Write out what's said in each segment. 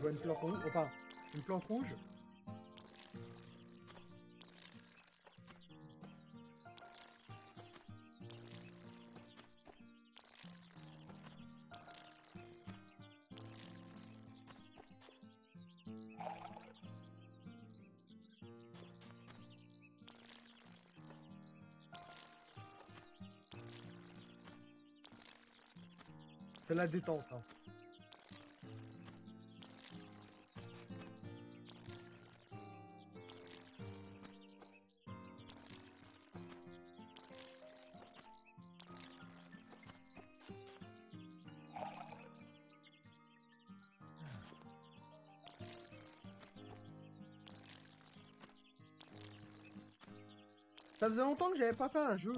Je vois une plante rouge. Enfin, une plante rouge. C'est la détente, hein. Ça faisait longtemps que j'avais pas fait un jeu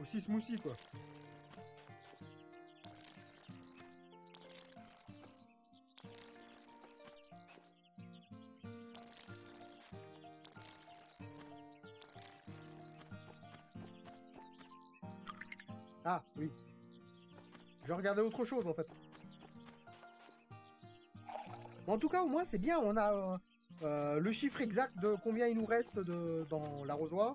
aussi smoothie, quoi. Ah, oui. Je regardais autre chose, en fait. Bon, en tout cas, au moins, c'est bien. On a le chiffre exact de combien il nous reste dans l'arrosoir.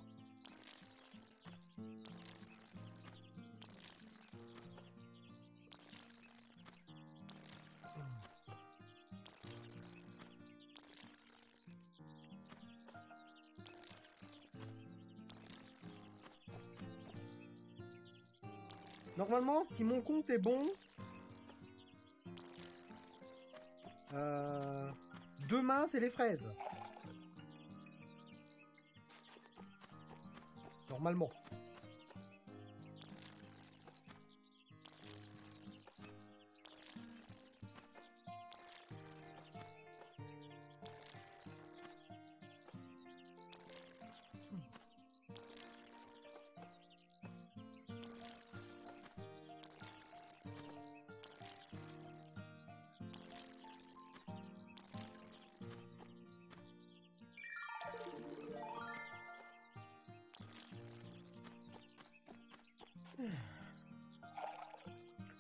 Normalement, si mon compte est bon, demain, c'est les fraises. Normalement.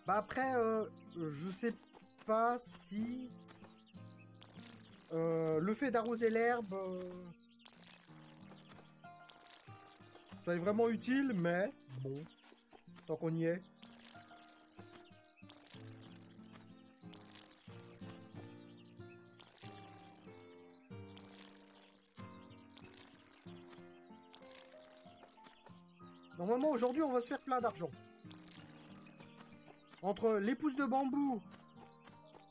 Bah après, je sais pas si le fait d'arroser l'herbe ça est vraiment utile, mais bon, tant qu'on y est. Normalement, aujourd'hui, on va se faire plein d'argent. Entre les pousses de bambou,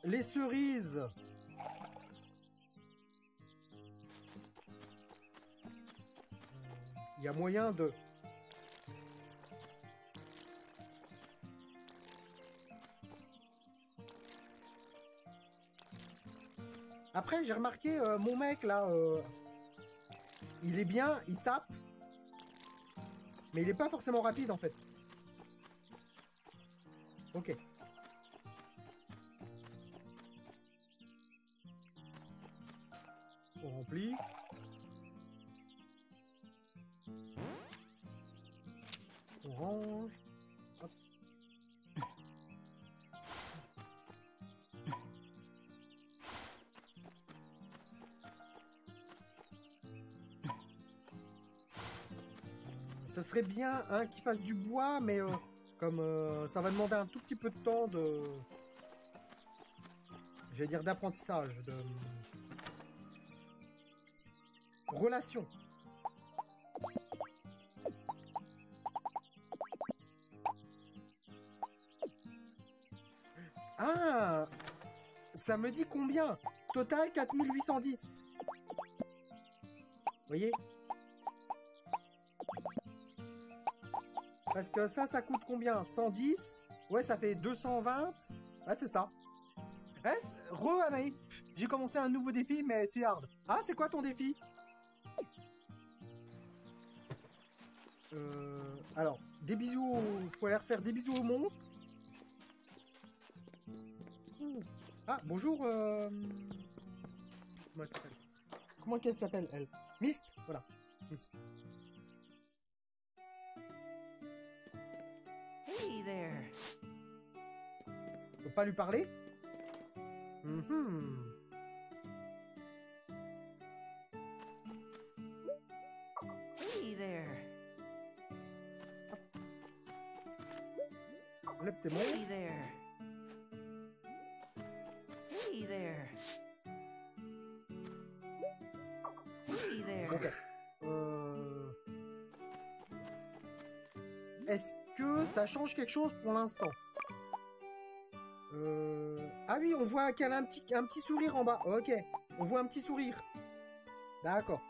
les cerises, il y a moyen de... Après, j'ai remarqué, mon mec, là, il est bien, il tape, mais il n'est pas forcément rapide, en fait. Ok. On remplit. On range. Hop. Ça serait bien, hein, qu'il fasse du bois, mais... Comme ça va demander un tout petit peu de temps de... J'allais dire d'apprentissage, de... Relation. Ah, ça me dit combien? Total 4810. Vous voyez ? Parce que ça, ça coûte combien? 110? Ouais, ça fait 220? Ouais, c'est ça. Eh, Re-Anaï, j'ai commencé un nouveau défi, mais c'est hard. Ah, c'est quoi ton défi? Alors, des bisous... Faut aller faire des bisous au monstre. Ah, bonjour, Comment elle s'appelle? Elle Mist? Voilà, Mist. There. On peut pas lui parler? Hey there. Lift him up. Hey there. Hey there. Hey there. Okay. Est-ce que ça change quelque chose pour l'instant? Ah oui, on voit qu'elle a un petit sourire en bas. Ok, on voit un petit sourire. D'accord.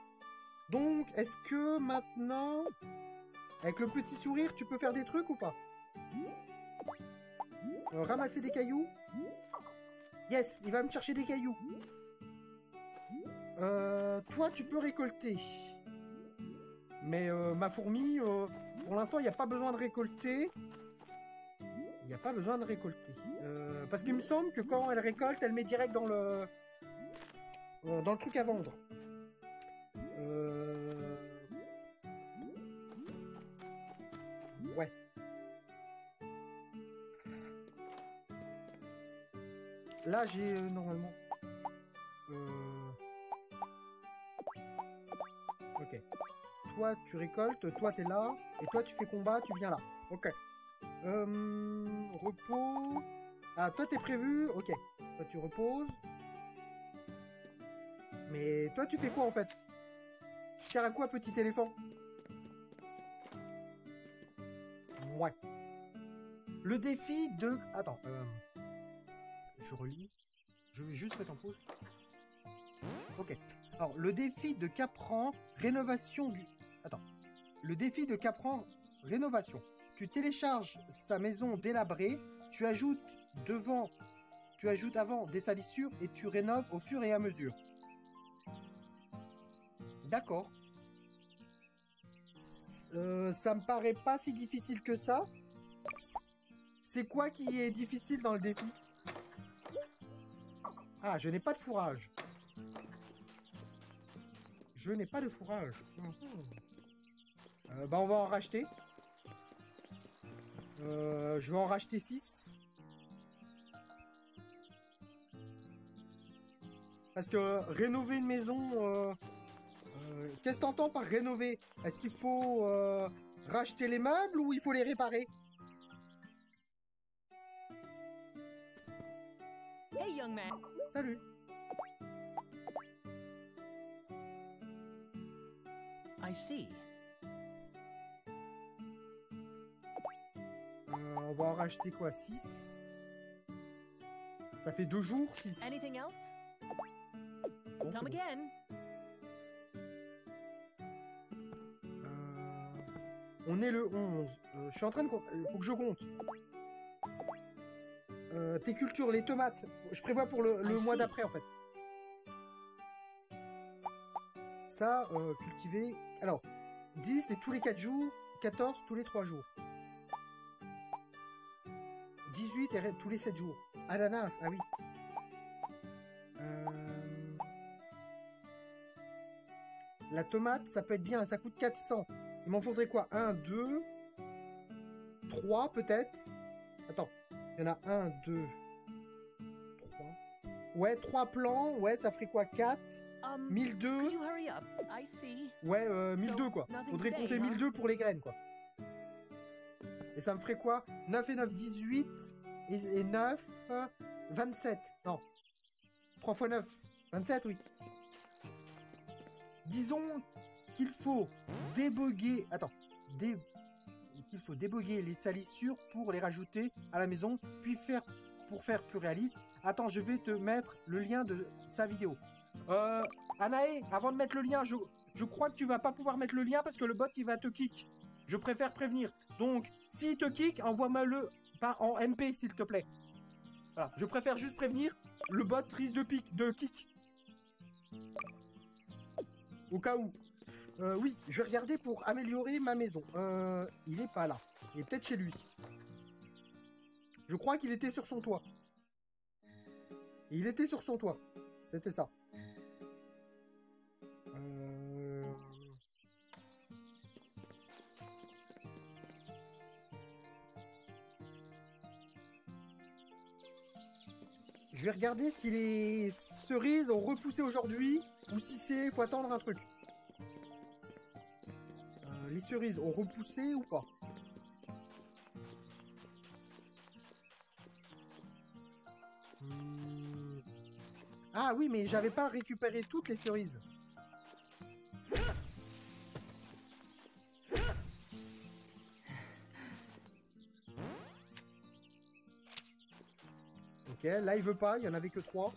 Donc, est-ce que maintenant, avec le petit sourire, tu peux faire des trucs ou pas? Ramasser des cailloux. Yes, il va me chercher des cailloux. Toi, tu peux récolter. Mais ma fourmi... pour l'instant, il n'y a pas besoin de récolter. Il n'y a pas besoin de récolter. Parce qu'il me semble que quand elle récolte, elle met direct dans le truc à vendre. Ouais. Là, j'ai normalement... Ok. Toi, tu récoltes, toi, t'es là. Et toi, tu fais combat, tu viens là. Ok. Repos. Ah, toi, t'es prévu. Ok. Toi, tu reposes. Mais toi, tu fais quoi, en fait? Tu sers à quoi, petit éléphant? Ouais. Le défi de... Attends. Je relis. Je vais juste mettre en pause. Ok. Alors, le défi de Capran, rénovation du... Attends. Le défi de Capran, rénovation. Tu télécharges sa maison délabrée, tu ajoutes avant des salissures et tu rénoves au fur et à mesure. D'accord. Ça me paraît pas si difficile que ça. C'est quoi qui est difficile dans le défi? Ah, je n'ai pas de fourrage. Je n'ai pas de fourrage. Bah on va en racheter. Je vais en racheter 6. Parce que rénover une maison... qu'est-ce que t'entends par rénover? Est-ce qu'il faut racheter les meubles ou il faut les réparer? Hey young man. Salut. I see. On va en racheter quoi? 6. Ça fait 2 jours, 6. Anything else? Bon, Come again. Bon. On est le 11. Je suis en train de... Faut que je compte. Tes cultures, les tomates. Je prévois pour le mois d'après, en fait. Ça, cultiver... Alors, 10, c'est tous les 4 jours. 14, tous les 3 jours. 18 et tous les 7 jours. Ananas, ah oui. La tomate, ça peut être bien, ça coûte 400. Il m'en faudrait quoi? 1, 2, 3 peut-être. Attends, il y en a 1, 2, 3. Ouais, 3 plants, ouais, ça ferait quoi? 4, 1002. Ouais, 1002 quoi. Faudrait compter 1002 pour les graines quoi. Et ça me ferait quoi? 9 et 9, 18. Et 9, 27. Non. 3 x 9, 27, oui. Disons qu'il faut déboguer... Attends. Il faut déboguer les salissures pour les rajouter à la maison, puis pour faire plus réaliste. Attends, je vais te mettre le lien de sa vidéo. Anae, avant de mettre le lien, je crois que tu vas pas pouvoir mettre le lien parce que le bot, il va te kick. Je préfère prévenir. Donc, s'il te kick, envoie-moi le par en MP, s'il te plaît. Voilà. Je préfère juste prévenir. Le bot risque de kick. Au cas où. Oui, je vais regarder pour améliorer ma maison. Il est pas là. Il est peut-être chez lui. Je crois qu'il était sur son toit. Il était sur son toit. C'était ça. Je vais regarder si les cerises ont repoussé aujourd'hui ou si c'est... faut attendre un truc. Les cerises ont repoussé ou pas? Ah oui, mais j'avais pas récupéré toutes les cerises. Ok, là il veut pas, il y en avait que 3.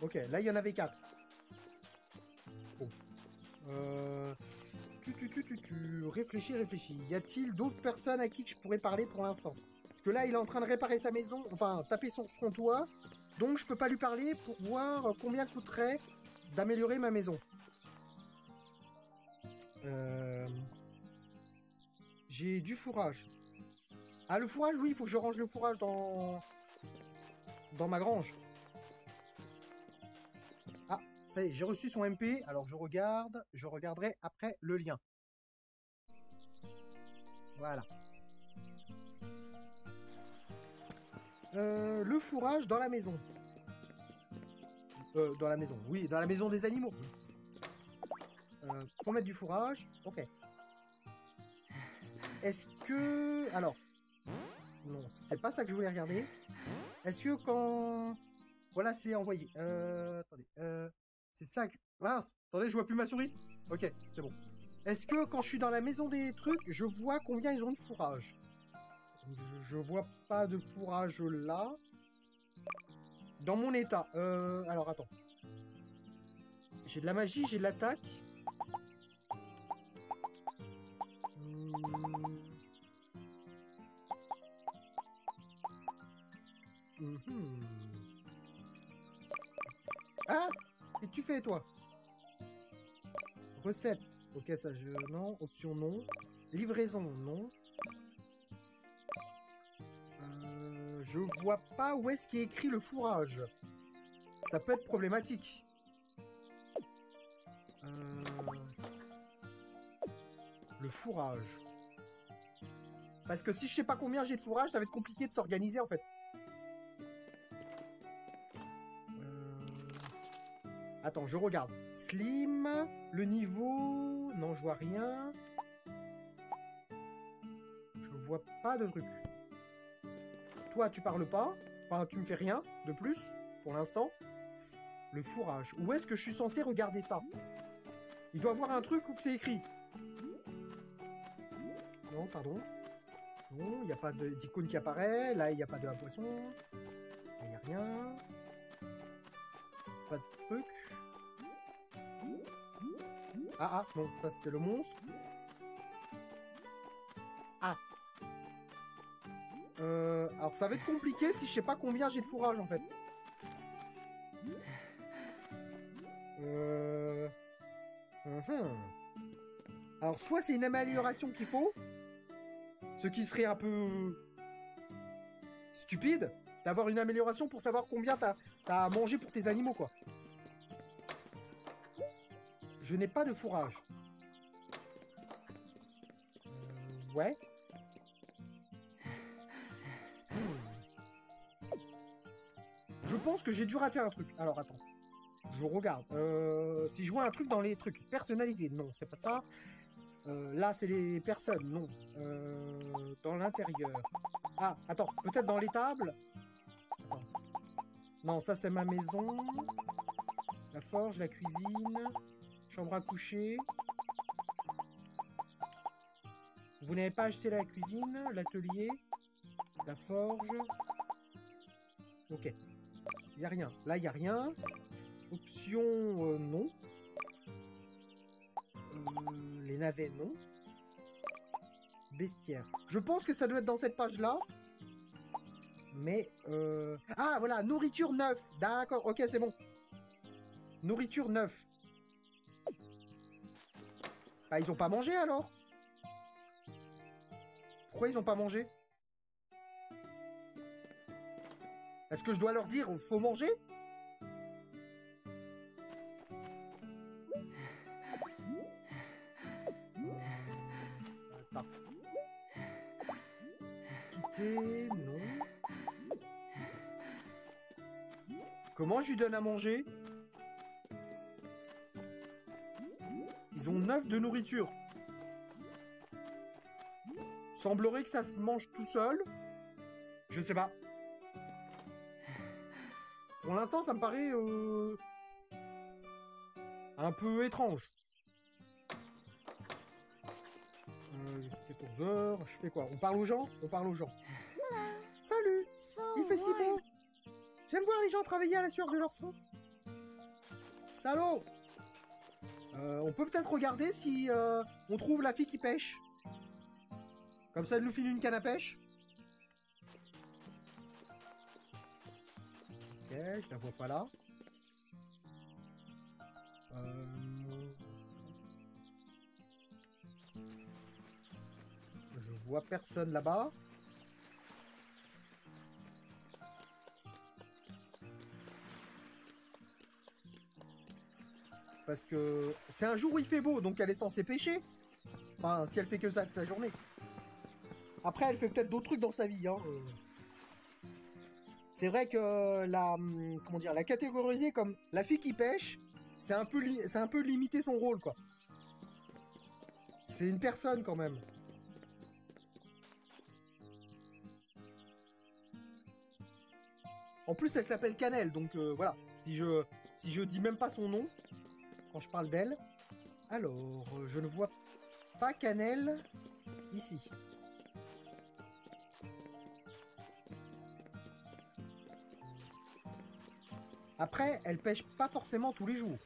Ok, là il y en avait 4. Bon. Réfléchis. Y a-t-il d'autres personnes à qui je pourrais parler pour l'instant? Parce que là il est en train de réparer sa maison, enfin taper sur son toit. Donc je peux pas lui parler pour voir combien coûterait d'améliorer ma maison. J'ai du fourrage. Ah, le fourrage, oui, il faut que je range le fourrage dans ma grange. Ah, ça y est, j'ai reçu son MP, alors je regarde, je regarderai après le lien. Voilà. Le fourrage dans la maison. Dans la maison, oui, dans la maison des animaux. Faut mettre du fourrage, ok. Est-ce que... alors... non, c'était pas ça que je voulais regarder. Est-ce que quand... voilà, c'est envoyé. Attendez. C'est ça que... mince. Attendez, je vois plus ma souris. Ok, c'est bon. Est-ce que quand je suis dans la maison des trucs, je vois combien ils ont de fourrage? Je vois pas de fourrage là. Dans mon état. Alors, attends. J'ai de la magie, j'ai de l'attaque. Ah, et tu fais toi? Recette. Ok, ça je... non. Option non. Livraison non. Je vois pas où est-ce qu'il est écrit le fourrage. Ça peut être problématique. Le fourrage. Parce que si je sais pas combien j'ai de fourrage, ça va être compliqué de s'organiser en fait. Attends, je regarde. Slim, le niveau... non, je vois rien. Je vois pas de truc. Toi, tu parles pas. Enfin, tu me fais rien de plus, pour l'instant. Le fourrage. Où est-ce que je suis censé regarder ça? Il doit y avoir un truc où c'est écrit. Non, pardon. Non, il n'y a pas d'icône qui apparaît. Là, il n'y a pas de poisson. Il n'y a rien. Pas de truc. Ah, ah, non, ça c'était le monstre. Ah. Alors ça va être compliqué si je sais pas combien j'ai de fourrage en fait. Alors soit c'est une amélioration qu'il faut, ce qui serait un peu stupide. D'avoir une amélioration pour savoir combien t'as à manger pour tes animaux, quoi. Je n'ai pas de fourrage. Ouais. Je pense que j'ai dû rater un truc. Alors, attends. Je regarde. Si je vois un truc dans les trucs personnalisés, non, c'est pas ça. Là, c'est les personnes, non. Dans l'intérieur. Ah, attends, peut-être dans les tables. Attends. Non, ça c'est ma maison. La forge, la cuisine. Chambre à coucher. Vous n'avez pas acheté la cuisine, l'atelier, la forge. Ok. Il n'y a rien. Là, il n'y a rien. Option non. Les navets, non. Bestiaire. Je pense que ça doit être dans cette page-là. Mais... ah, voilà, nourriture 9. D'accord, ok, c'est bon. Nourriture 9. Bah, ils ont pas mangé, alors. Pourquoi ils ont pas mangé? Est-ce que je dois leur dire, faut manger? Non. Comment je lui donne à manger? Ils ont 9 de nourriture. Semblerait que ça se mange tout seul. Je ne sais pas. Pour l'instant, ça me paraît un peu étrange. 14h, je fais quoi? On parle aux gens? On parle aux gens. Salut! Il fait si beau! J'aime voir les gens travailler à la sueur de leur front. Salaud! On peut peut-être regarder si on trouve la fille qui pêche. Comme ça, elle nous file une canne à pêche. Ok, je la vois pas là. Je vois personne là-bas. Parce que c'est un jour où il fait beau, donc elle est censée pêcher. Enfin, si elle fait que ça de sa journée. Après, elle fait peut-être d'autres trucs dans sa vie. Hein. C'est vrai que la catégoriser comme la fille qui pêche, c'est un peu limiter son rôle, quoi. C'est une personne quand même. En plus, elle s'appelle Cannelle, donc voilà. Si je dis même pas son nom quand je parle d'elle, alors je ne vois pas Cannelle ici. Après, elle pêche pas forcément tous les jours.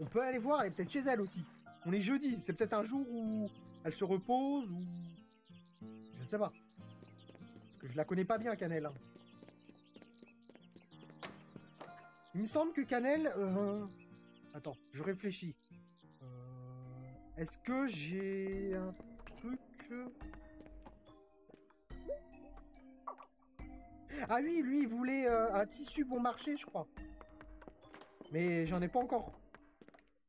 On peut aller voir, elle est peut-être chez elle aussi. On est jeudi, c'est peut-être un jour où elle se repose ou... Je sais pas. Parce que je la connais pas bien, Cannelle. Hein. Il me semble que Cannelle... Attends, je réfléchis. Est-ce que j'ai un truc... Ah oui, lui, il voulait un tissu bon marché, je crois. Mais j'en ai pas encore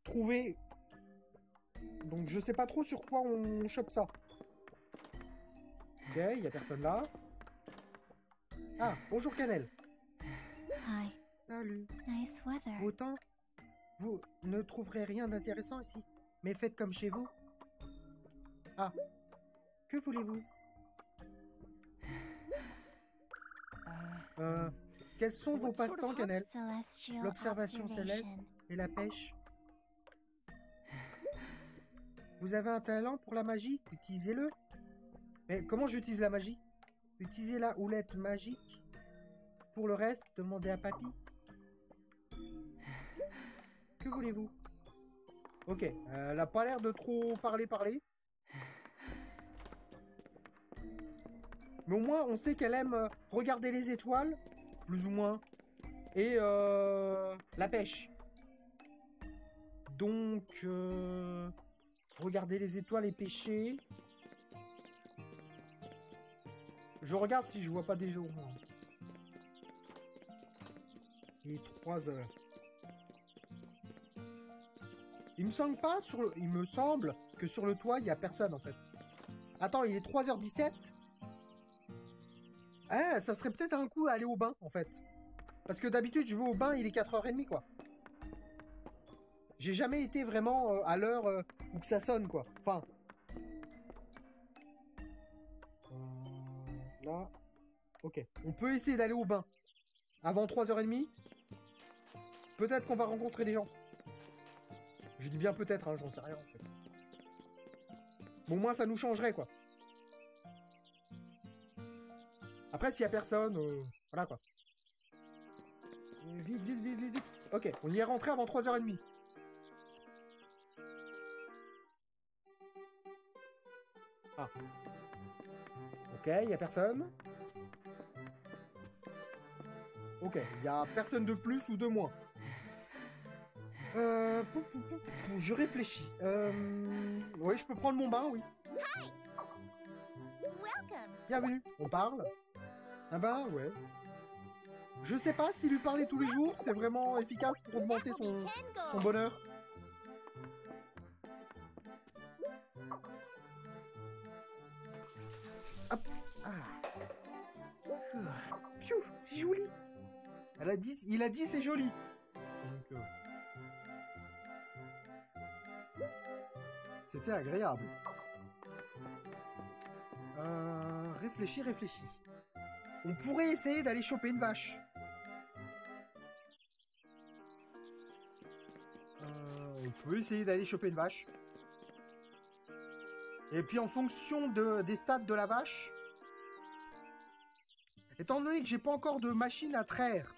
trouvé. Donc je sais pas trop sur quoi on chope ça. Ok, il y a personne là. Ah, bonjour Cannelle. Hi. Salut. Nice weather. Beau temps. Vous ne trouverez rien d'intéressant ici. Mais faites comme chez vous. Ah. Que voulez-vous? Quels sont vos passe-temps, Cannelle? L'observation céleste et la pêche. Vous avez un talent pour la magie? Utilisez-le. Mais comment j'utilise la magie? Utilisez la houlette magique. Pour le reste, demandez à Papy. Que voulez-vous? Ok, elle n'a pas l'air de trop parler. Mais au moins, on sait qu'elle aime regarder les étoiles, plus ou moins, et la pêche. Donc, regarder les étoiles et pêcher. Je regarde si je vois pas déjà au moins. Il est 3 heures. Il me semble que sur le toit, il y a personne, en fait. Attends, il est 3h17. Ah, ça serait peut-être un coup à aller au bain, en fait. Parce que d'habitude, je vais au bain, il est 4h30, quoi. J'ai jamais été vraiment à l'heure où que ça sonne, quoi. Enfin. Là. Ok. On peut essayer d'aller au bain. Avant 3h30. Peut-être qu'on va rencontrer des gens. Je dis bien peut-être, hein, j'en sais rien, en fait. Bon, au moins, ça nous changerait, quoi. Après, s'il y a personne, voilà quoi. Vite. Ok, on y est rentré avant 3h30. Ah. Ok, il n'y a personne. Ok, il n'y a personne de plus ou de moins. Je réfléchis. Oui, je peux prendre mon bain, oui. Bienvenue, on parle. Ah bah ouais. Je sais pas si lui parler tous les jours, c'est vraiment efficace pour augmenter son bonheur. Hop. Ah. Pfiou, c'est joli. Elle a dit, il a dit c'est joli. Donc, c'était agréable. Réfléchis. On pourrait essayer d'aller choper une vache. On peut essayer d'aller choper une vache. Et puis en fonction des stats de la vache, étant donné que j'ai pas encore de machine à traire,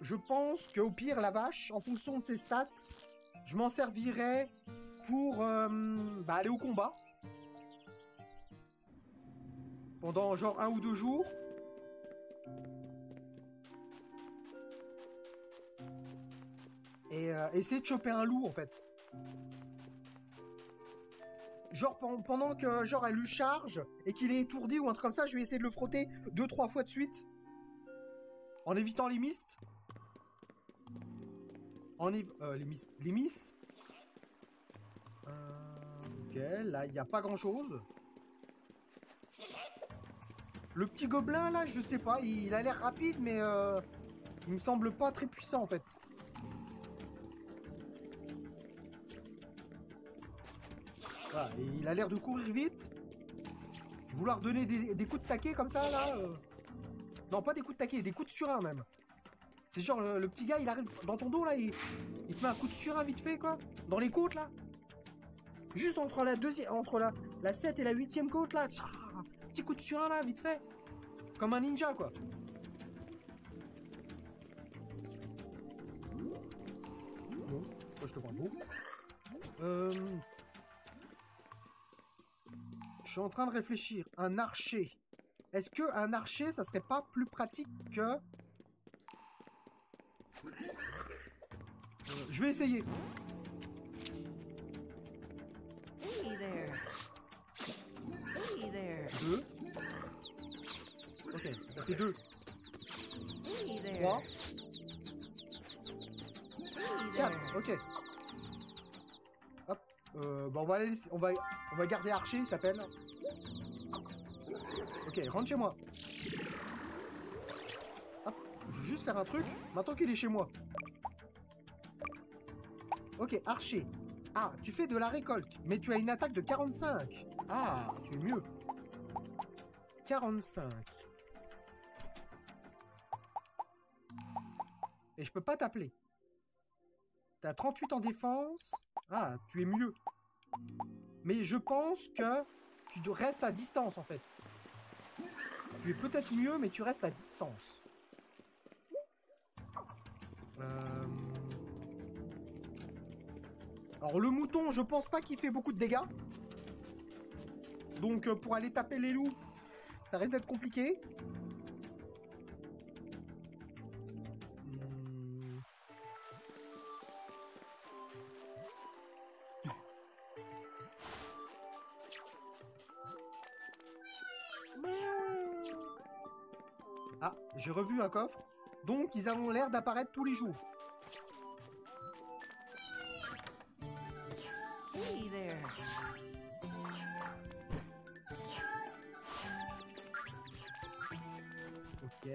je pense qu'au pire la vache, en fonction de ses stats, je m'en servirai pour aller au combat pendant genre 1 ou 2 jours. Et essayer de choper un loup en fait. Genre pendant que genre elle lui charge et qu'il est étourdi ou un truc comme ça, je vais essayer de le frotter 2-3 fois de suite. En évitant les mists. Les mists. Ok, là il n'y a pas grand chose. Le petit gobelin là, je sais pas, il a l'air rapide mais il me semble pas très puissant en fait. Ah, il a l'air de courir vite. Vouloir donner des coups de taquet comme ça, là. Non, pas des coups de taquet, des coups de surin, même. C'est genre, le petit gars, il arrive dans ton dos, là, il te met un coup de surin vite fait, quoi. Dans les côtes, là. Juste entre la 7 et la 8e côte, là. Petit coup de surin, là, vite fait. Comme un ninja, quoi. Bon, je te prends beaucoup. Je suis en train de réfléchir. Un archer. Est-ce que un archer, ça serait pas plus pratique que... Je vais essayer. Hey there. 2. Ok, ça fait 2. 3. 4. Ok. Hop. On va garder Archie, il s'appelle. Ok, rentre chez moi. Hop, je veux juste faire un truc, maintenant qu'il est chez moi. Ok, Archie. Ah, tu fais de la récolte, mais tu as une attaque de 45. Ah, tu es mieux. 45. Et je peux pas t'appeler. T'as 38 en défense. Ah, tu es mieux. Mais je pense que tu restes à distance, en fait. Tu es peut-être mieux, mais tu restes à distance. Alors, le mouton, je pense pas qu'il fait beaucoup de dégâts. Donc, pour aller taper les loups, ça risque d'être compliqué. Ah, j'ai revu un coffre. Donc, ils ont l'air d'apparaître tous les jours. Hey there. Ok.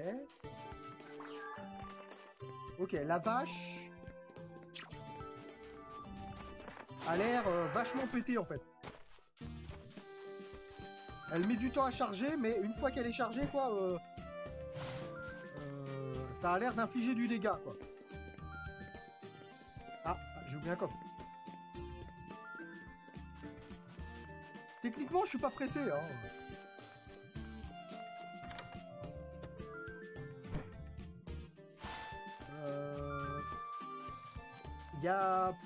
Ok, la vache a l'air vachement pétée, en fait. Elle met du temps à charger, mais une fois qu'elle est chargée, quoi... ça a l'air d'infliger du dégât, quoi. Ah, j'ai oublié un coffre. Techniquement, je suis pas pressé, hein.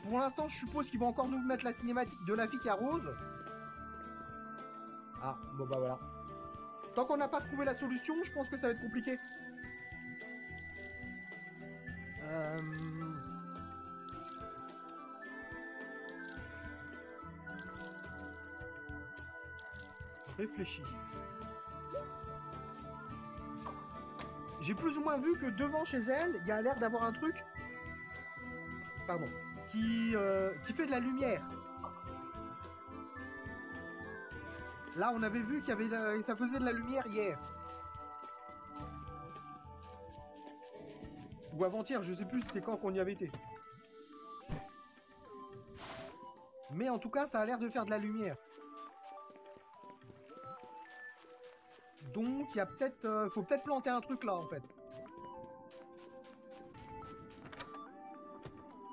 Pour l'instant, je suppose qu'ils vont encore nous mettre la cinématique de la fille qui arrose. Ah, bon bah voilà. Tant qu'on n'a pas trouvé la solution, je pense que ça va être compliqué. Réfléchis. J'ai plus ou moins vu que devant chez elle, il y a l'air d'avoir un truc... Pardon. Qui fait de la lumière. Là, on avait vu qu'il y avait ça faisait de la lumière hier. Ou avant-hier, je sais plus c'était quand qu'on y avait été. Mais en tout cas, ça a l'air de faire de la lumière. Donc, il y a peut-être... faut peut-être planter un truc là, en fait.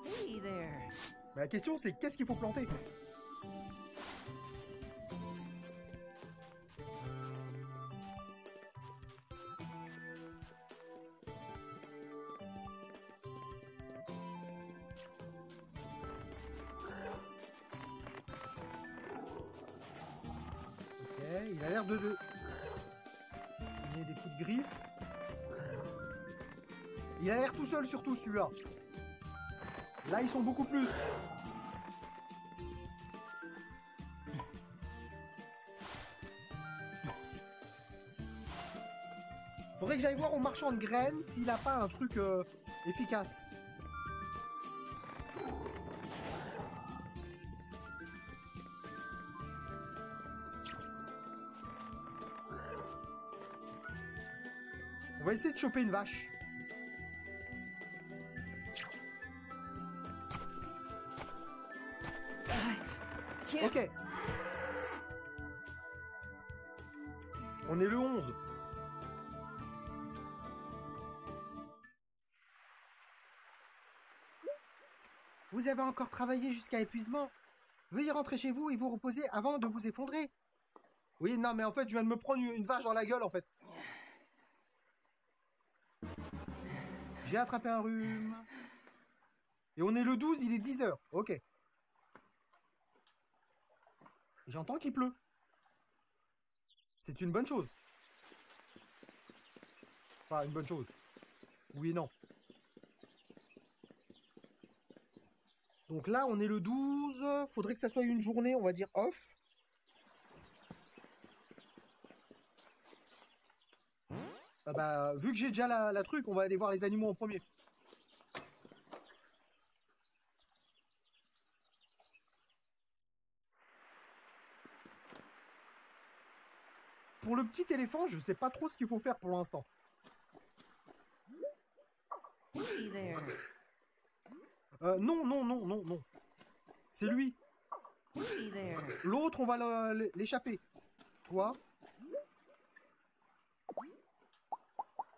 Hey there. Mais la question, c'est qu'est-ce qu'il faut planter? Il a l'air de... Il y a des coups de griffe. Il a l'air tout seul, surtout, celui-là. Là, ils sont beaucoup plus. Faudrait que j'aille voir au marchand de graines s'il n'a pas un truc efficace. On va essayer de choper une vache. Ok. On est le 11. Vous avez encore travaillé jusqu'à épuisement. Veuillez rentrer chez vous et vous reposer avant de vous effondrer. Oui, non, mais en fait, je viens de me prendre une vache dans la gueule, en fait. J'ai attrapé un rhume. Et on est le 12, il est 10h. Ok. J'entends qu'il pleut. C'est une bonne chose. Enfin, une bonne chose. Oui et non. Donc là, on est le 12. Faudrait que ça soit une journée, on va dire, off. Ah bah, vu que j'ai déjà la truc, on va aller voir les animaux en premier. Pour le petit éléphant, je sais pas trop ce qu'il faut faire pour l'instant. Non. C'est lui. L'autre, on va l'échapper. Toi.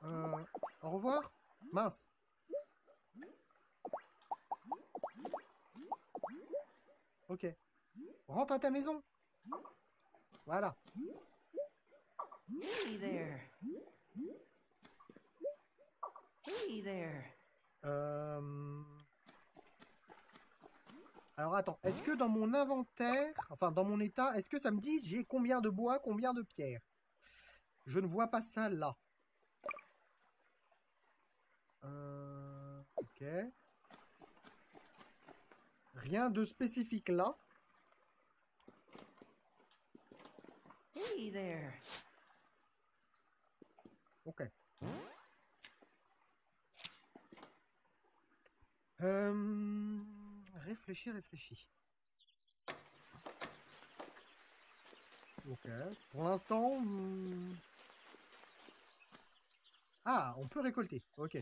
Au revoir. Mince. Ok. Rentre à ta maison. Voilà. Hey there. Hey there. Alors attends, est-ce que dans mon inventaire, enfin dans mon état, est-ce que ça me dit j'ai combien de bois, combien de pierres? Je ne vois pas ça là. Ok. Rien de spécifique là. Hey there. Ok. Réfléchis. Ok. Pour l'instant... Ah, on peut récolter. Ok.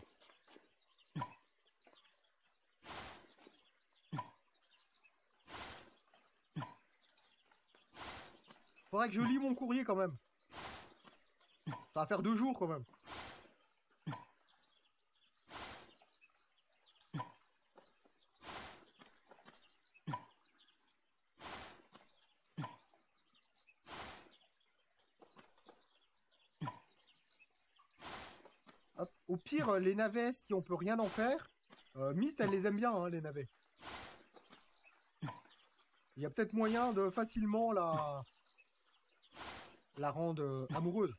Faudrait que je lis mon courrier quand même. Ça va faire 2 jours quand même. Hop. Au pire, les navets, si on peut rien en faire. Myst, elle les aime bien, hein, les navets. Il y a peut-être moyen de facilement la rendre amoureuse.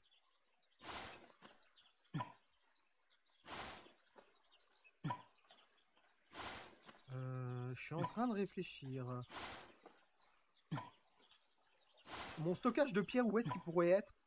Je suis en train de réfléchir. Mon stockage de pierres, où est-ce qu'il pourrait être?